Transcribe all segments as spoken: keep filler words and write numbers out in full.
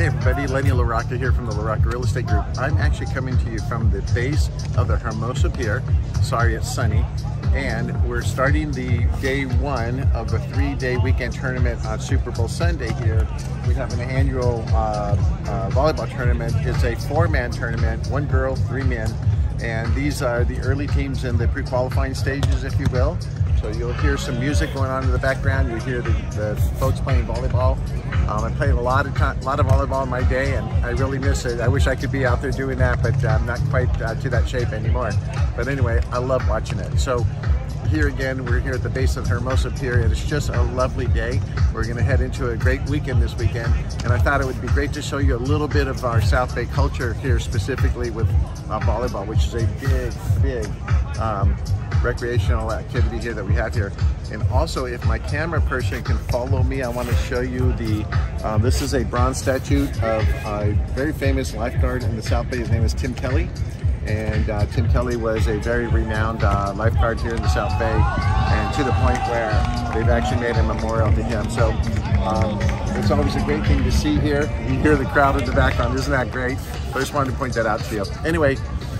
Hey everybody, Lenny LaRocca here from the LaRocca Real Estate Group. I'm actually coming to you from the base of the Hermosa Pier. Sorry it's sunny. And we're starting the day one of a three-day weekend tournament on Super Bowl Sunday here. We have an annual uh, uh, volleyball tournament. It's a four-man tournament, one girl, three men. And these are the early teams in the pre-qualifying stages, if you will. So you'll hear some music going on in the background. You hear the, the folks playing volleyball. Um, I played a lot of a lot of volleyball in my day, and I really miss it. I wish I could be out there doing that, but I'm not quite uh, to that shape anymore. But anyway, I love watching it. So here again, we're here at the base of Hermosa Pier, and it's just a lovely day. We're going to head into a great weekend this weekend, and I thought it would be great to show you a little bit of our South Bay culture here, specifically with uh, volleyball, which is a big, big um, recreational activity here that we have here. And also, if my camera person can follow me, I want to show you the uh, this is a bronze statue of a very famous lifeguard in the South Bay. His name is Tim Kelly, and uh, Tim Kelly was a very renowned uh, lifeguard here in the South Bay, and to the point where they've actually made a memorial to him. So um, it's always a great thing to see here. You hear the crowd in the background, isn't that great? I just wanted to point that out to you. Anyway,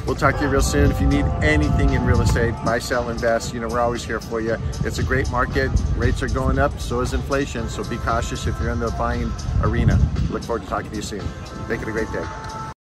we'll talk to you real soon. If you need anything in real estate, buy, sell, invest, you know, we're always here for you. It's a great market. Rates are going up, so is inflation. So be cautious if you're in the buying arena. Look forward to talking to you soon. Make it a great day.